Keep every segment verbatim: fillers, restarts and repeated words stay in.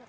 Mình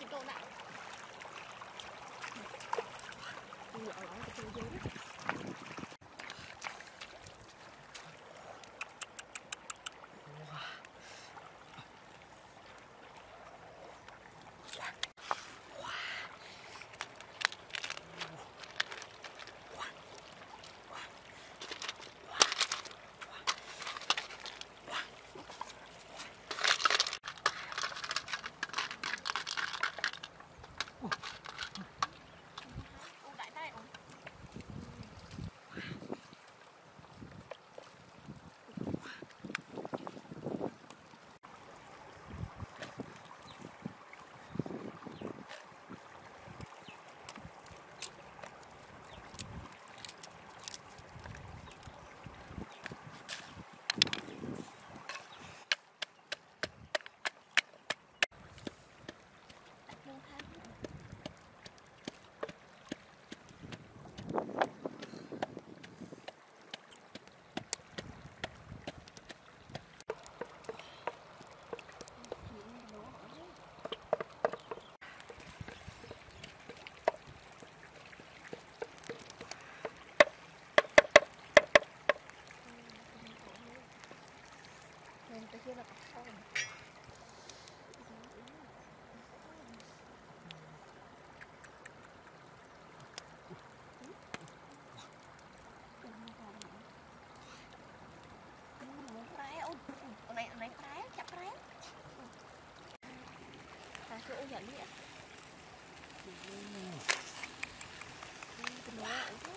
sẽ câu lại. Mình ở đó cái chân dưới. Hãy subscribe cho kênh Ghiền Mì Gõ để không bỏ lỡ những video hấp dẫn.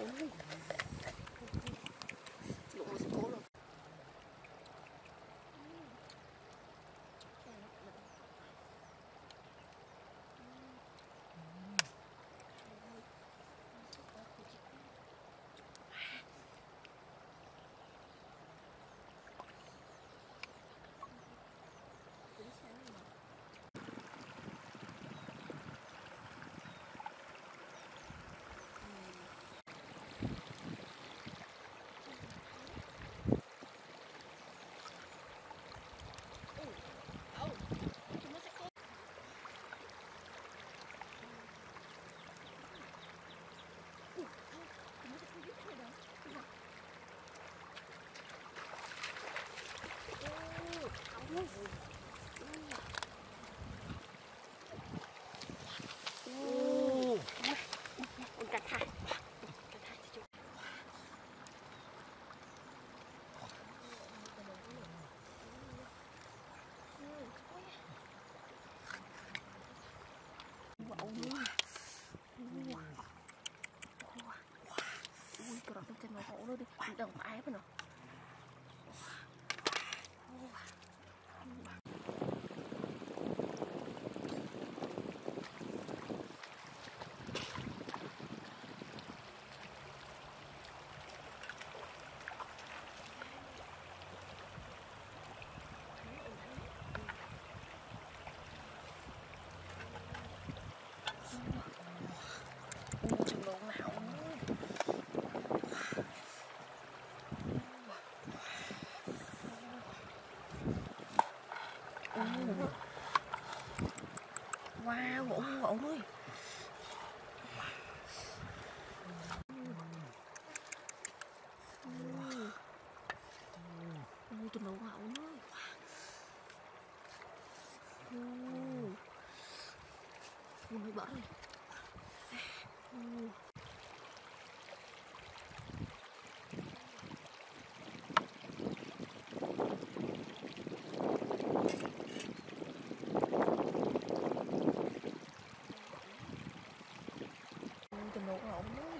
có ái với nó. Wow, ngộ ngộ ổng ơi. Ôi, tụi nó ngộ ổng ơi. Ôi, nó bỏ đi. Ôi no, no, no.